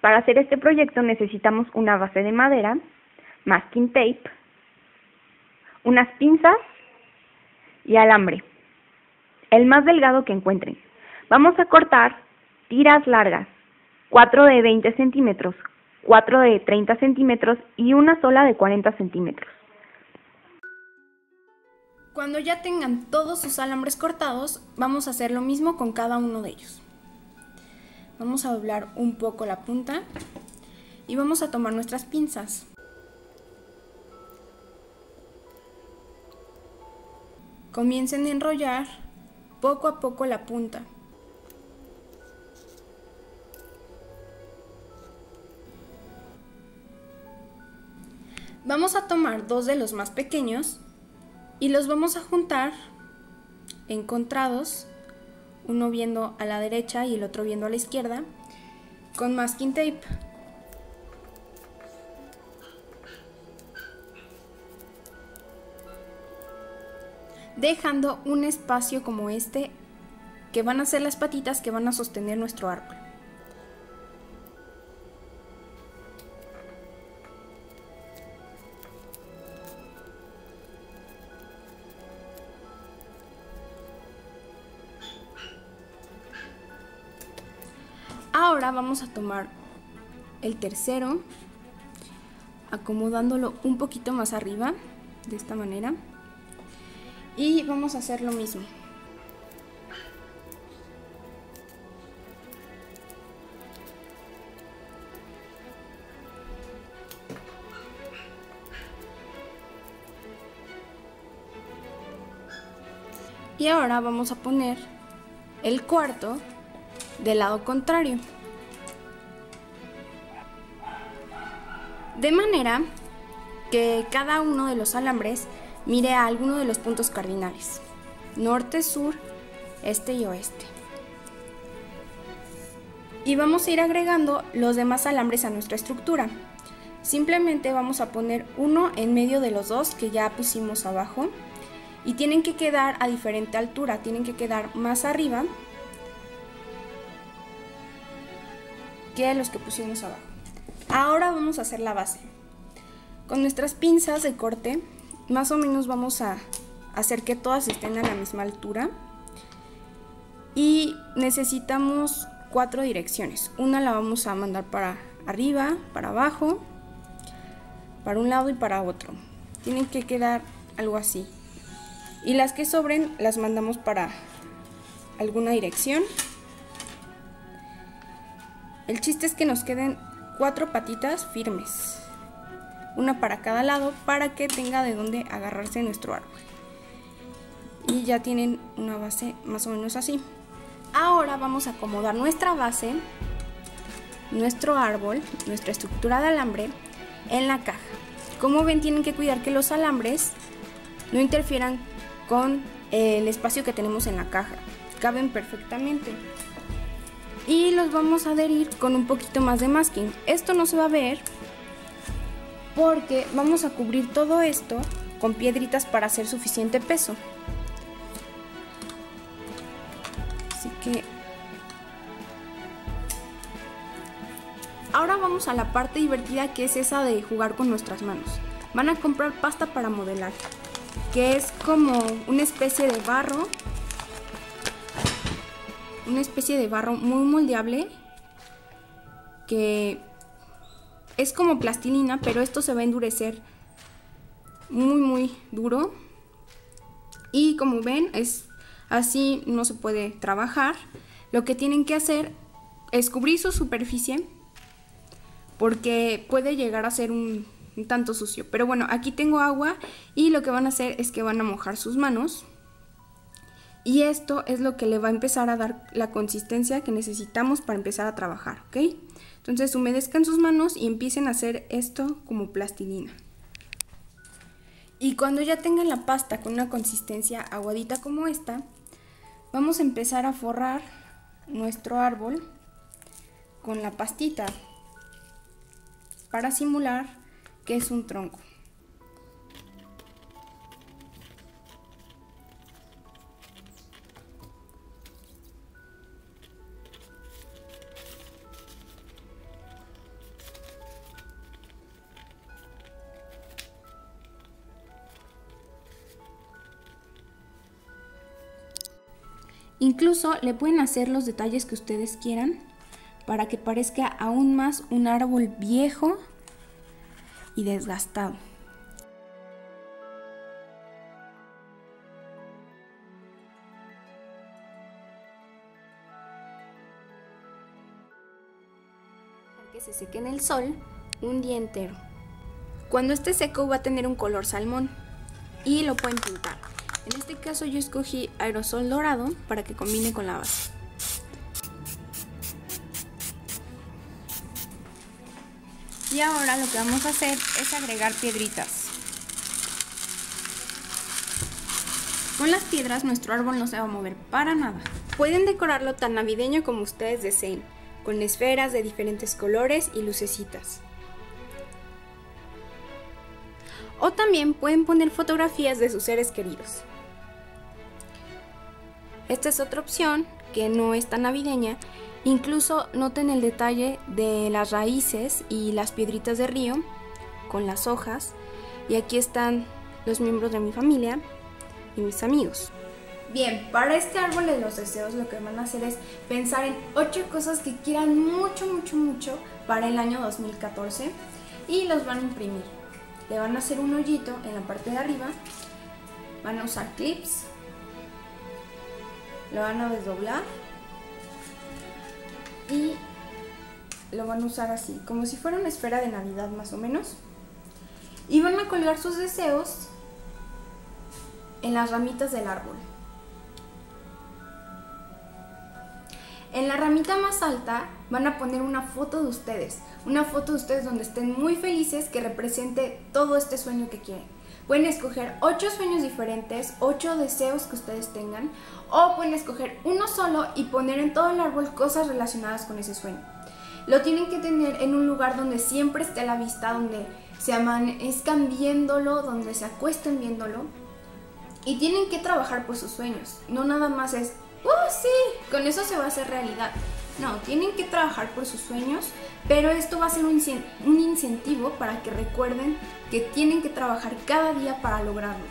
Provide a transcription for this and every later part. Para hacer este proyecto necesitamos una base de madera, masking tape, unas pinzas y alambre, el más delgado que encuentren. Vamos a cortar tiras largas, 4 de 20 centímetros, 4 de 30 centímetros y una sola de 40 centímetros. Cuando ya tengan todos sus alambres cortados, vamos a hacer lo mismo con cada uno de ellos. Vamos a doblar un poco la punta y vamos a tomar nuestras pinzas. Comiencen a enrollar poco a poco la punta. Vamos a tomar dos de los más pequeños y los vamos a juntar encontrados, uno viendo a la derecha y el otro viendo a la izquierda, con masking tape. Dejando un espacio como este, que van a ser las patitas que van a sostener nuestro árbol. Ahora vamos a tomar el tercero, acomodándolo un poquito más arriba, de esta manera. Y vamos a hacer lo mismo. Y ahora vamos a poner el cuarto del lado contrario. De manera que cada uno de los alambres mire a alguno de los puntos cardinales, norte, sur, este y oeste. Y vamos a ir agregando los demás alambres a nuestra estructura. Simplemente vamos a poner uno en medio de los dos que ya pusimos abajo y tienen que quedar a diferente altura, tienen que quedar más arriba que los que pusimos abajo. Ahora vamos a hacer la base. Con nuestras pinzas de corte, más o menos vamos a hacer que todas estén a la misma altura. Y necesitamos 4 direcciones. Una la vamos a mandar para arriba, para abajo, para un lado y para otro. Tienen que quedar algo así. Y las que sobren las mandamos para alguna dirección. El chiste es que nos queden 4 patitas firmes, una para cada lado, para que tenga de dónde agarrarse nuestro árbol. Y ya tienen una base más o menos así. Ahora vamos a acomodar nuestra base, nuestro árbol, nuestra estructura de alambre en la caja. Como ven, tienen que cuidar que los alambres no interfieran con el espacio que tenemos en la caja. Caben perfectamente. Y los vamos a adherir con un poquito más de masking. Esto no se va a ver porque vamos a cubrir todo esto con piedritas para hacer suficiente peso. Así que ahora vamos a la parte divertida, que es esa de jugar con nuestras manos. Van a comprar pasta para modelar, que es como una especie de barro muy moldeable, que es como plastilina, pero esto se va a endurecer muy muy duro. Y como ven, es así, no se puede trabajar. Lo que tienen que hacer es cubrir su superficie, porque puede llegar a ser un tanto sucio. Pero bueno, aquí tengo agua y lo que van a hacer es que van a mojar sus manos. Y esto es lo que le va a empezar a dar la consistencia que necesitamos para empezar a trabajar, ¿ok? Entonces humedezcan sus manos y empiecen a hacer esto como plastilina. Y cuando ya tengan la pasta con una consistencia aguadita como esta, vamos a empezar a forrar nuestro árbol con la pastita para simular que es un tronco. Incluso le pueden hacer los detalles que ustedes quieran para que parezca aún más un árbol viejo y desgastado. Que se seque en el sol un día entero. Cuando esté seco va a tener un color salmón y lo pueden pintar. En este caso yo escogí aerosol dorado para que combine con la base. Y ahora lo que vamos a hacer es agregar piedritas. Con las piedras nuestro árbol no se va a mover para nada. Pueden decorarlo tan navideño como ustedes deseen, con esferas de diferentes colores y lucecitas. O también pueden poner fotografías de sus seres queridos. Esta es otra opción que no es tan navideña. Incluso noten el detalle de las raíces y las piedritas de río con las hojas. Y aquí están los miembros de mi familia y mis amigos. Bien, para este árbol de los deseos lo que van a hacer es pensar en 8 cosas que quieran mucho, mucho, mucho para el año 2014 y los van a imprimir. Le van a hacer un hoyito en la parte de arriba, van a usar clips, lo van a desdoblar y lo van a usar así, como si fuera una esfera de Navidad más o menos. Y van a colgar sus deseos en las ramitas del árbol. En la ramita más alta van a poner una foto de ustedes donde estén muy felices que represente todo este sueño que quieren. Pueden escoger 8 sueños diferentes, 8 deseos que ustedes tengan, o pueden escoger uno solo y poner en todo el árbol cosas relacionadas con ese sueño. Lo tienen que tener en un lugar donde siempre esté a la vista, donde se amanezcan viéndolo, donde se acuesten viéndolo. Y tienen que trabajar por sus sueños, no nada más es sí, con eso se va a hacer realidad. No, tienen que trabajar por sus sueños, pero esto va a ser un incentivo para que recuerden que tienen que trabajar cada día para lograrlo.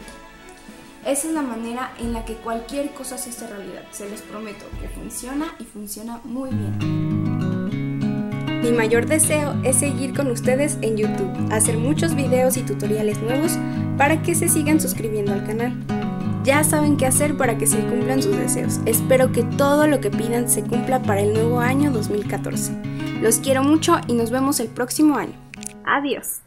Esa es la manera en la que cualquier cosa se hace realidad. Se los prometo que funciona y funciona muy bien. Mi mayor deseo es seguir con ustedes en YouTube, hacer muchos videos y tutoriales nuevos para que se sigan suscribiendo al canal. Ya saben qué hacer para que se cumplan sus deseos. Espero que todo lo que pidan se cumpla para el nuevo año 2014. Los quiero mucho y nos vemos el próximo año. Adiós.